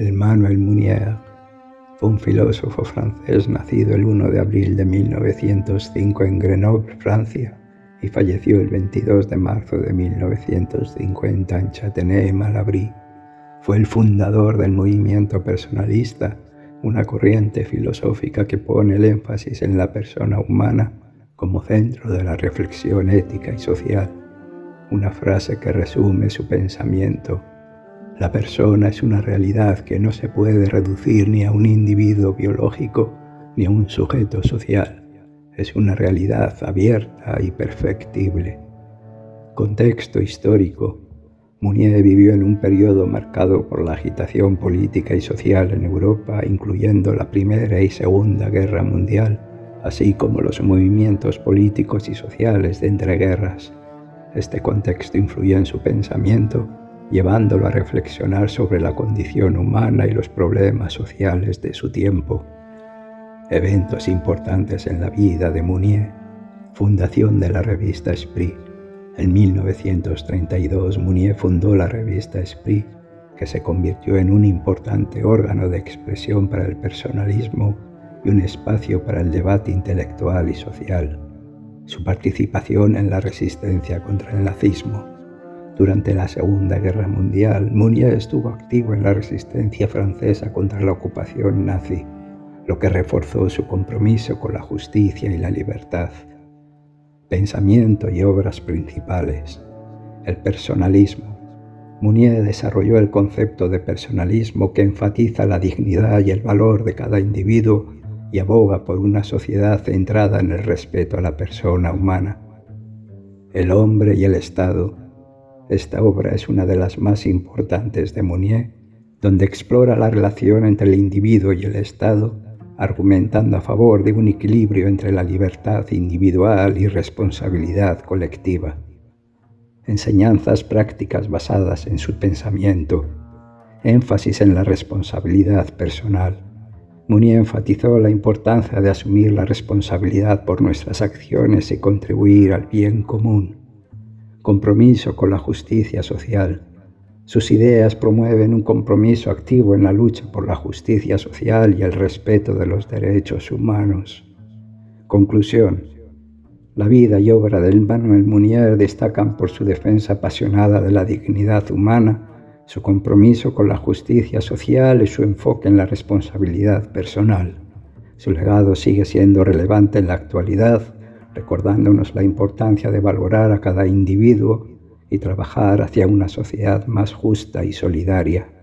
Emmanuel Mounier fue un filósofo francés nacido el 1 de abril de 1905 en Grenoble, Francia, y falleció el 22 de marzo de 1950 en Chatenay-Malabry. Fue el fundador del movimiento personalista, una corriente filosófica que pone el énfasis en la persona humana como centro de la reflexión ética y social. Una frase que resume su pensamiento: la persona es una realidad que no se puede reducir ni a un individuo biológico ni a un sujeto social. Es una realidad abierta y perfectible. Contexto histórico. Mounier vivió en un periodo marcado por la agitación política y social en Europa, incluyendo la Primera y Segunda Guerra Mundial, así como los movimientos políticos y sociales de entreguerras. Este contexto influyó en su pensamiento, llevándolo a reflexionar sobre la condición humana y los problemas sociales de su tiempo. Eventos importantes en la vida de Mounier. Fundación de la revista Esprit. En 1932 Mounier fundó la revista Esprit, que se convirtió en un importante órgano de expresión para el personalismo y un espacio para el debate intelectual y social. Su participación en la resistencia contra el nazismo. Durante la Segunda Guerra Mundial, Mounier estuvo activo en la resistencia francesa contra la ocupación nazi, lo que reforzó su compromiso con la justicia y la libertad. Pensamiento y obras principales. El personalismo. Mounier desarrolló el concepto de personalismo que enfatiza la dignidad y el valor de cada individuo y aboga por una sociedad centrada en el respeto a la persona humana. El hombre y el Estado. Esta obra es una de las más importantes de Mounier, donde explora la relación entre el individuo y el Estado, argumentando a favor de un equilibrio entre la libertad individual y responsabilidad colectiva. Enseñanzas prácticas basadas en su pensamiento. Énfasis en la responsabilidad personal. Mounier enfatizó la importancia de asumir la responsabilidad por nuestras acciones y contribuir al bien común. Compromiso con la justicia social. Sus ideas promueven un compromiso activo en la lucha por la justicia social y el respeto de los derechos humanos. Conclusión. La vida y obra de Emmanuel Mounier destacan por su defensa apasionada de la dignidad humana, su compromiso con la justicia social y su enfoque en la responsabilidad personal. Su legado sigue siendo relevante en la actualidad, recordándonos la importancia de valorar a cada individuo y trabajar hacia una sociedad más justa y solidaria.